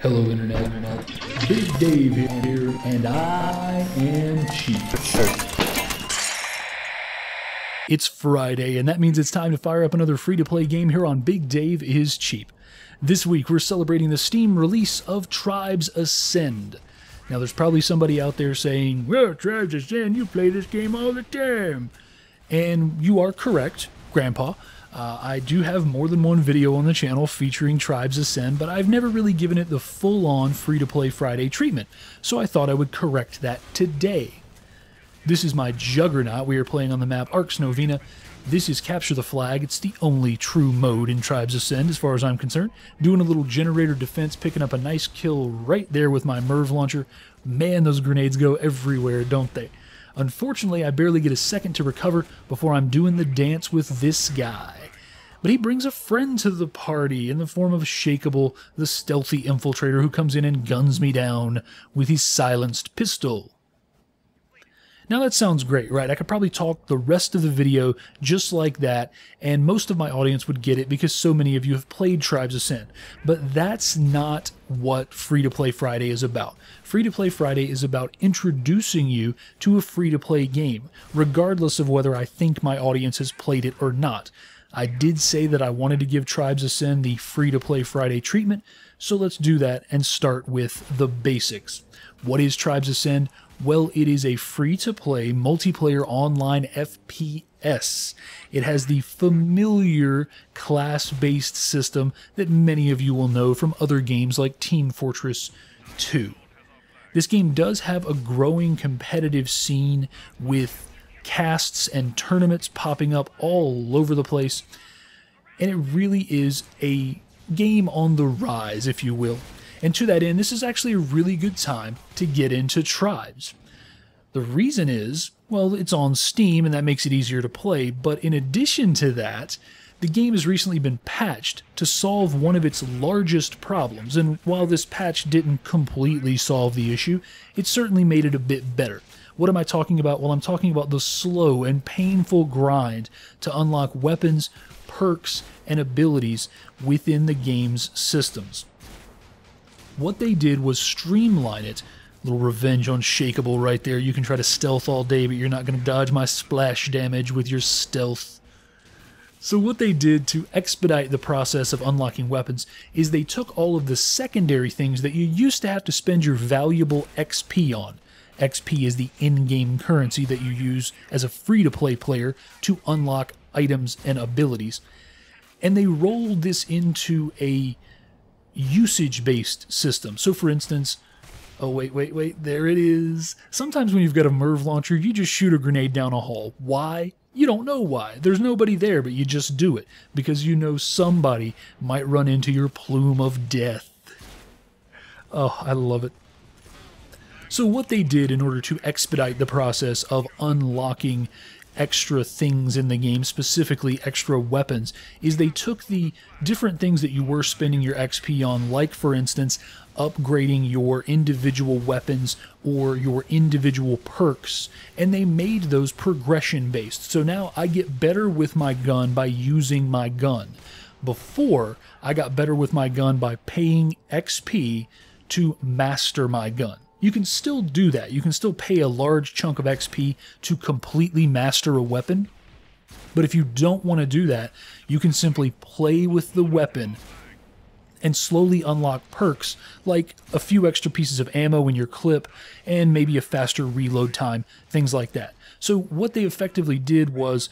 Hello, Internet. Big Dave is here, and I am cheap. It's Friday, and that means it's time to fire up another free-to-play game here on Big Dave is Cheap. This week, we're celebrating the Steam release of Tribes Ascend. Now, there's probably somebody out there saying, well, Tribes Ascend, you play this game all the time. And you are correct, Grandpa. I do have more than one video on the channel featuring Tribes Ascend, but I've never really given it the full-on free-to-play Friday treatment, so I thought I would correct that today. This is my juggernaut. We are playing on the map Arx Novena. This is Capture the Flag. It's the only true mode in Tribes Ascend, as far as I'm concerned. Doing a little generator defense, picking up a nice kill right there with my MIRV launcher. Man, those grenades go everywhere, don't they? Unfortunately, I barely get a second to recover before I'm doing the dance with this guy. But he brings a friend to the party in the form of Shakalib, the stealthy infiltrator who comes in and guns me down with his silenced pistol. Now that sounds great, right? I could probably talk the rest of the video just like that, and most of my audience would get it because so many of you have played Tribes Ascend. But that's not what Free-to-Play Friday is about. Free-to-Play Friday is about introducing you to a free-to-play game, regardless of whether I think my audience has played it or not. I did say that I wanted to give Tribes Ascend the Free-to-Play Friday treatment, so let's do that and start with the basics. What is Tribes Ascend? Well, it is a free-to-play multiplayer online FPS. It has the familiar class-based system that many of you will know from other games like Team Fortress 2. This game does have a growing competitive scene with casts and tournaments popping up all over the place, and it really is a game on the rise, if you will. And to that end, this is actually a really good time to get into Tribes. The reason is, well, it's on Steam and that makes it easier to play, but in addition to that, the game has recently been patched to solve one of its largest problems, and while this patch didn't completely solve the issue, it certainly made it a bit better. What am I talking about? Well, I'm talking about the slow and painful grind to unlock weapons, perks, and abilities within the game's systems. What they did was streamline it. A little revenge on Shakalib right there. You can try to stealth all day, but you're not going to dodge my splash damage with your stealth. So what they did to expedite the process of unlocking weapons is they took all of the secondary things that you used to have to spend your valuable XP on. XP is the in-game currency that you use as a free-to-play player to unlock items and abilities. And they rolled this into a usage-based system. So for instance, oh wait, there it is. Sometimes when you've got a MIRV launcher, you just shoot a grenade down a hall. Why? You don't know why. There's nobody there, but you just do it because you know somebody might run into your plume of death. Oh, I love it. So what they did in order to expedite the process of unlocking extra things in the game, specifically extra weapons, is they took the different things that you were spending your XP on, like for instance upgrading your individual weapons or your individual perks, and they made those progression based. So now I get better with my gun by using my gun. Before, I got better with my gun by paying XP to master my gun. You can still do that. You can still pay a large chunk of XP to completely master a weapon. But if you don't want to do that, you can simply play with the weapon and slowly unlock perks like a few extra pieces of ammo in your clip and maybe a faster reload time, things like that. So what they effectively did was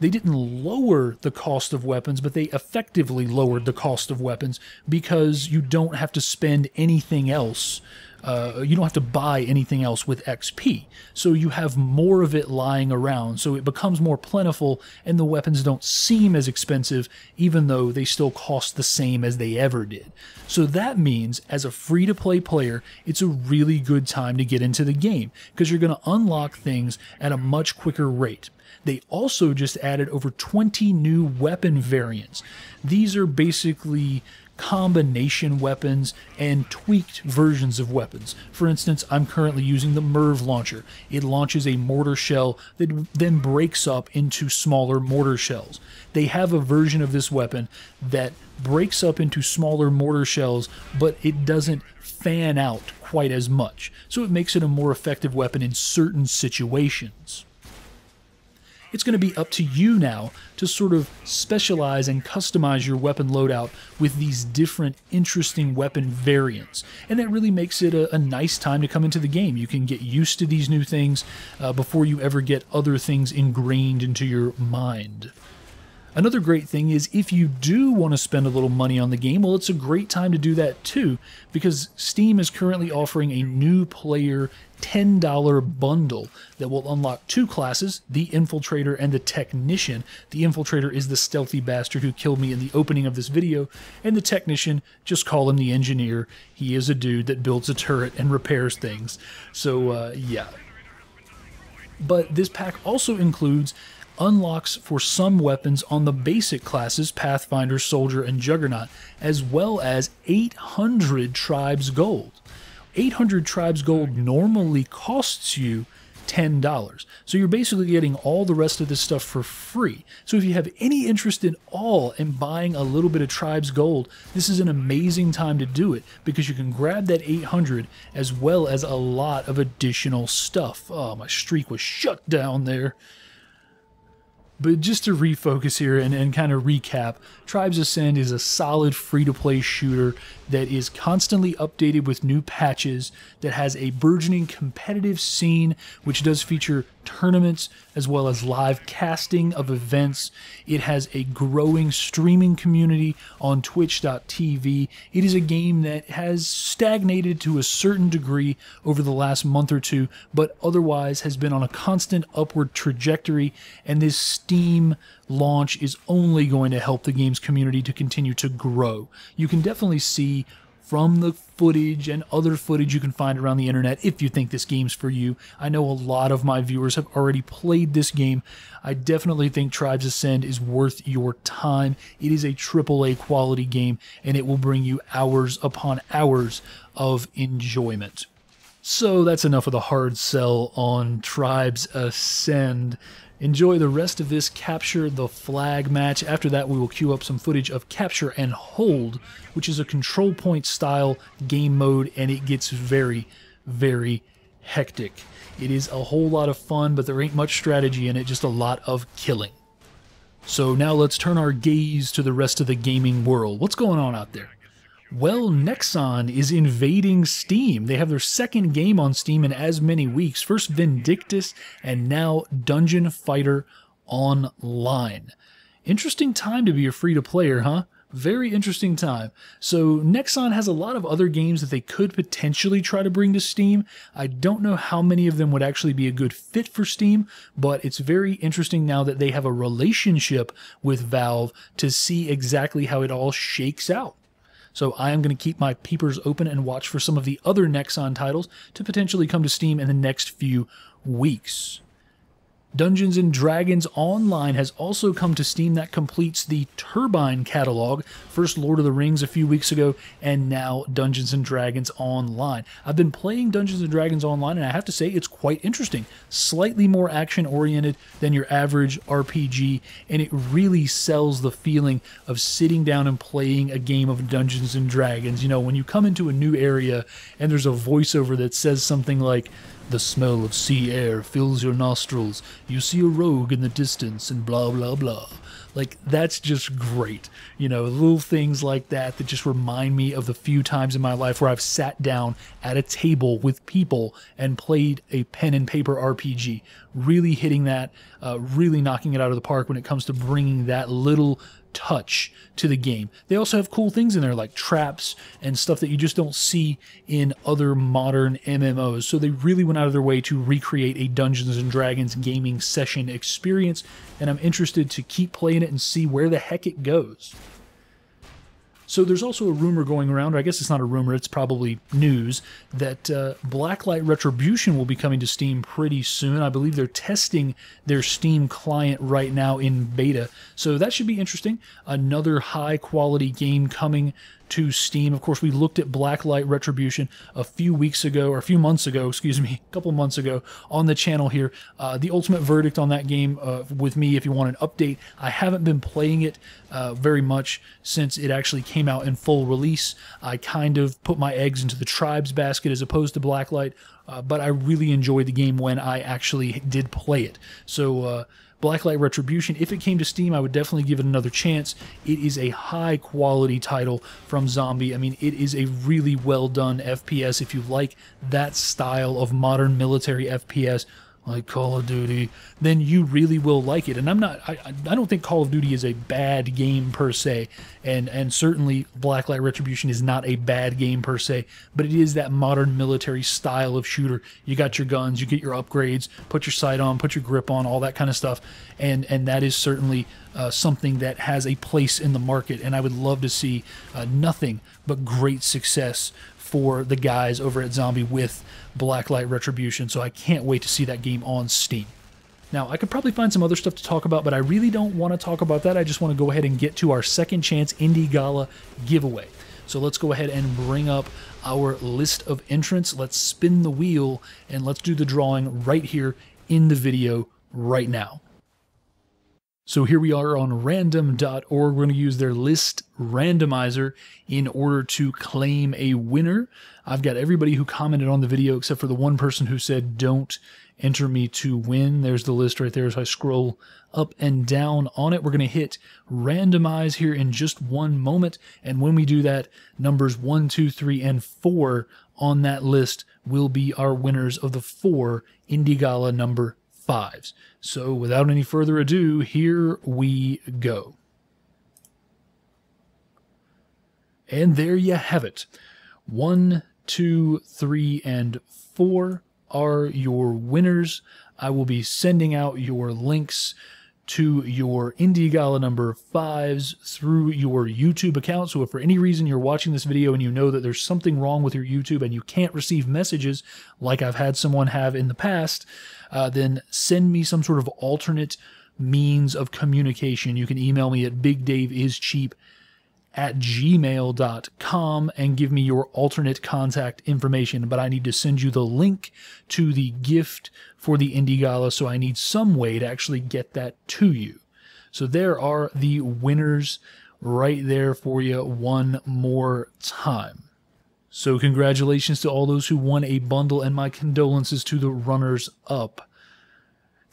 they didn't lower the cost of weapons, but they effectively lowered the cost of weapons because you don't have to spend anything else. You don't have to buy anything else with XP, so you have more of it lying around, so it becomes more plentiful and the weapons don't seem as expensive, even though they still cost the same as they ever did. So that means as a free-to-play player, it's a really good time to get into the game because you're going to unlock things at a much quicker rate. They also just added over 20 new weapon variants. These are basically combination weapons and tweaked versions of weapons. For instance, I'm currently using the MIRV launcher. It launches a mortar shell that then breaks up into smaller mortar shells. They have a version of this weapon that breaks up into smaller mortar shells, but it doesn't fan out quite as much, so it makes it a more effective weapon in certain situations. It's going to be up to you now to sort of specialize and customize your weapon loadout with these different interesting weapon variants. And that really makes it a nice time to come into the game. You can get used to these new things before you ever get other things ingrained into your mind. Another great thing is if you do want to spend a little money on the game, well, it's a great time to do that too, because Steam is currently offering a new player $10 bundle that will unlock two classes, the Infiltrator and the Technician. The Infiltrator is the stealthy bastard who killed me in the opening of this video, and the Technician, just call him the Engineer. He is a dude that builds a turret and repairs things. So, yeah. But this pack also includes unlocks for some weapons on the basic classes, Pathfinder, Soldier, and Juggernaut, as well as 800 Tribes Gold. 800 Tribes Gold normally costs you $10, so you're basically getting all the rest of this stuff for free. So if you have any interest at all in buying a little bit of Tribes Gold, this is an amazing time to do it, because you can grab that 800 as well as a lot of additional stuff. Oh, my streak was shut down there. But just to refocus here and kind of recap, Tribes Ascend is a solid free-to-play shooter that is constantly updated with new patches, that has a burgeoning competitive scene, which does feature tournaments as well as live casting of events. It has a growing streaming community on twitch.tv. It is a game that has stagnated to a certain degree over the last month or two, but otherwise has been on a constant upward trajectory, and this Steam launch is only going to help the game's community to continue to grow. You can definitely see from the footage and other footage you can find around the internet if you think this game's for you. I know a lot of my viewers have already played this game. I definitely think Tribes Ascend is worth your time. It is a AAA quality game, and it will bring you hours upon hours of enjoyment. So that's enough of the hard sell on Tribes Ascend. Enjoy the rest of this Capture the Flag match. After that, we will queue up some footage of Capture and Hold, which is a control point style game mode, and it gets very, very hectic. It is a whole lot of fun, but there ain't much strategy in it, just a lot of killing. So now let's turn our gaze to the rest of the gaming world. What's going on out there? Well, Nexon is invading Steam. They have their second game on Steam in as many weeks. First Vindictus, and now Dungeon Fighter Online. Interesting time to be a free-to-player, huh? Very interesting time. So Nexon has a lot of other games that they could potentially try to bring to Steam. I don't know how many of them would actually be a good fit for Steam, but it's very interesting now that they have a relationship with Valve to see exactly how it all shakes out. So I am going to keep my peepers open and watch for some of the other Nexon titles to potentially come to Steam in the next few weeks. Dungeons & Dragons Online has also come to Steam. That completes the Turbine catalog. First Lord of the Rings a few weeks ago, and now Dungeons & Dragons Online. I've been playing Dungeons & Dragons Online, and I have to say it's quite interesting. Slightly more action-oriented than your average RPG, and it really sells the feeling of sitting down and playing a game of Dungeons & Dragons. You know, when you come into a new area and there's a voiceover that says something like, "The smell of sea air fills your nostrils. You see a rogue in the distance," and blah, blah, blah. Like, that's just great. You know, little things like that that just remind me of the few times in my life where I've sat down at a table with people and played a pen and paper RPG. Really hitting that, really knocking it out of the park when it comes to bringing that little touch to the game. They also have cool things in there like traps and stuff that you just don't see in other modern MMOs. So they really went out of their way to recreate a Dungeons & Dragons gaming session experience, and I'm interested to keep playing it and see where the heck it goes. So there's also a rumor going around, or I guess it's not a rumor, it's probably news, that Blacklight Retribution will be coming to Steam pretty soon. I believe they're testing their Steam client right now in beta, so that should be interesting. Another high-quality game coming to Steam. Of course, we looked at Blacklight Retribution a couple months ago on the channel here. The ultimate verdict on that game with me, if you want an update, I haven't been playing it very much since it actually came out in full release. I kind of put my eggs into the Tribes basket as opposed to Blacklight, but I really enjoyed the game when I actually did play it. So Blacklight Retribution, if it came to Steam, I would definitely give it another chance. It is a high-quality title from Zombie. I mean, it is a really well-done FPS. If you like that style of modern military FPS, like Call of Duty, then you really will like it. And I don't think Call of Duty is a bad game per se, and certainly Blacklight Retribution is not a bad game per se, but it is that modern military style of shooter. You got your guns, you get your upgrades, put your sight on, put your grip on, all that kind of stuff, and that is certainly something that has a place in the market, and I would love to see nothing but great success for the guys over at Zombie with Blacklight Retribution, so I can't wait to see that game on Steam. Now, I could probably find some other stuff to talk about, but I really don't want to talk about that. I just want to go ahead and get to our Second Chance Indie Gala giveaway. So let's go ahead and bring up our list of entrants. Let's spin the wheel, and let's do the drawing right here in the video right now. So here we are on random.org. We're going to use their list randomizer in order to claim a winner. I've got everybody who commented on the video except for the one person who said, "Don't enter me to win." There's the list right there. As I scroll up and down on it, we're going to hit randomize here in just one moment. And when we do that, numbers 1, 2, 3, and 4 on that list will be our winners of the 4 Indie Gala number 5s. So without any further ado, here we go. And there you have it. 1, 2, 3, and 4 are your winners. I will be sending out your links to your Indie Gala number 5s through your YouTube account. So if for any reason you're watching this video and you know that there's something wrong with your YouTube and you can't receive messages like I've had someone have in the past, then send me some sort of alternate means of communication. You can email me at bigdaveischeap@gmail.com and give me your alternate contact information, but I need to send you the link to the gift for the Indie Gala, so I need some way to actually get that to you. So there are the winners right there for you one more time. So congratulations to all those who won a bundle, and my condolences to the runners-up.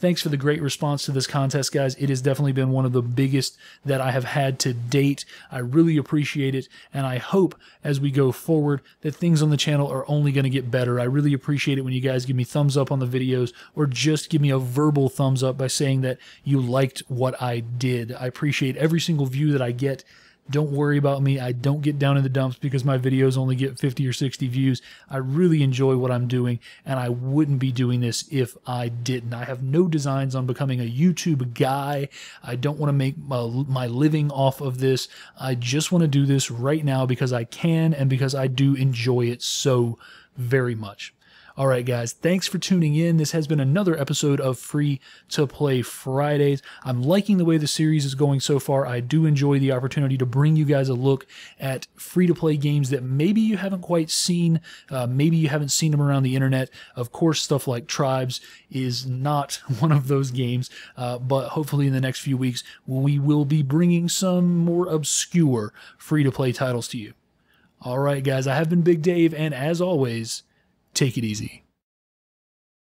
Thanks for the great response to this contest, guys. It has definitely been one of the biggest that I have had to date. I really appreciate it, and I hope as we go forward that things on the channel are only going to get better. I really appreciate it when you guys give me thumbs up on the videos, or just give me a verbal thumbs up by saying that you liked what I did. I appreciate every single view that I get. Don't worry about me. I don't get down in the dumps because my videos only get 50 or 60 views. I really enjoy what I'm doing, and I wouldn't be doing this if I didn't. I have no designs on becoming a YouTube guy. I don't want to make my living off of this. I just want to do this right now because I can and because I do enjoy it so very much. All right, guys, thanks for tuning in. This has been another episode of Free to Play Fridays. I'm liking the way the series is going so far. I do enjoy the opportunity to bring you guys a look at free-to-play games that maybe you haven't quite seen. Maybe you haven't seen them around the internet. Of course, stuff like Tribes is not one of those games, but hopefully in the next few weeks, we will be bringing some more obscure free-to-play titles to you. All right, guys, I have been Big Dave, and as always, take it easy.